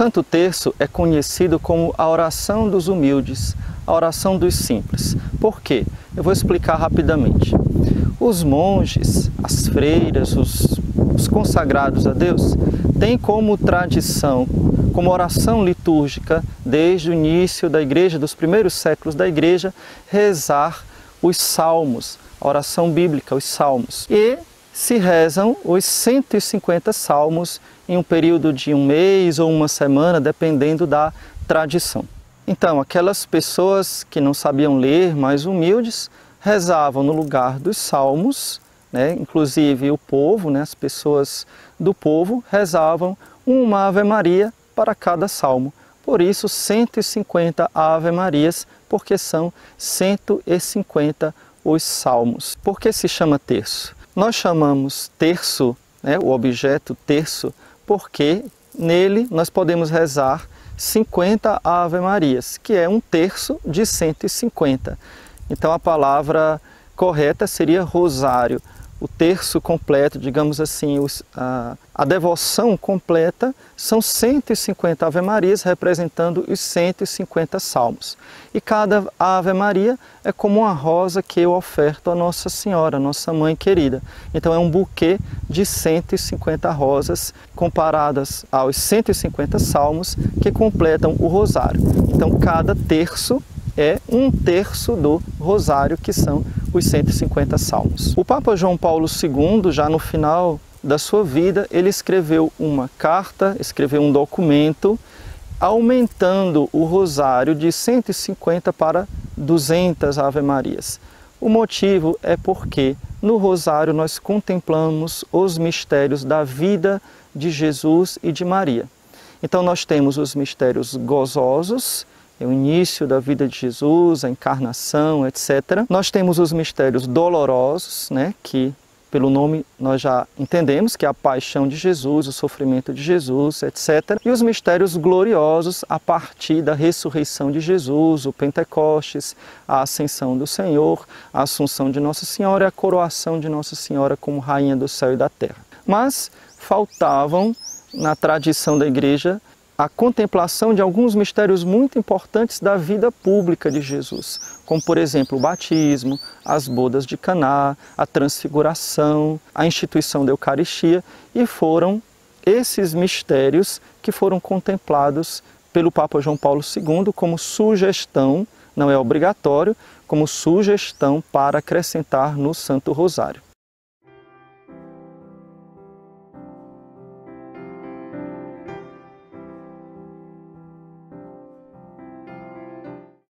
Santo Terço é conhecido como a oração dos humildes, a oração dos simples. Por quê? Eu vou explicar rapidamente. Os monges, as freiras, os consagrados a Deus, têm como tradição, como oração litúrgica, desde o início da Igreja, dos primeiros séculos da Igreja, rezar os salmos, a oração bíblica, os salmos. E se rezam os 150 salmos em um período de um mês ou uma semana, dependendo da tradição. Então, aquelas pessoas que não sabiam ler, mais humildes, rezavam no lugar dos salmos, né? Inclusive o povo, né? As pessoas do povo rezavam uma Ave Maria para cada salmo. Por isso, 150 Ave Marias, porque são 150 os salmos. Por que se chama terço? Nós chamamos terço, né, o objeto terço, porque nele nós podemos rezar 50 Ave Marias, que é um terço de 150. Então a palavra correta seria rosário, o terço completo, digamos assim, a devoção completa são 150 Ave Marias, representando os 150 salmos. E cada Ave Maria é como uma rosa que eu oferto a Nossa Senhora, Nossa Mãe querida. Então é um buquê de 150 rosas, comparadas aos 150 salmos que completam o rosário. Então cada terço é um terço do rosário, que são os 150 salmos. O Papa João Paulo II, já no final da sua vida, ele escreveu uma carta, escreveu um documento, aumentando o rosário de 150 para 200 Ave Marias. O motivo é porque no rosário nós contemplamos os mistérios da vida de Jesus e de Maria. Então nós temos os mistérios gozosos, é o início da vida de Jesus, a encarnação, etc. Nós temos os mistérios dolorosos, né, que pelo nome nós já entendemos, que é a paixão de Jesus, o sofrimento de Jesus, etc. E os mistérios gloriosos a partir da ressurreição de Jesus, o Pentecostes, a ascensão do Senhor, a assunção de Nossa Senhora e a coroação de Nossa Senhora como Rainha do Céu e da Terra. Mas faltavam, na tradição da Igreja, a contemplação de alguns mistérios muito importantes da vida pública de Jesus, como, por exemplo, o batismo, as bodas de Caná, a transfiguração, a instituição da Eucaristia, e foram esses mistérios que foram contemplados pelo Papa João Paulo II como sugestão, não é obrigatório, como sugestão para acrescentar no Santo Rosário.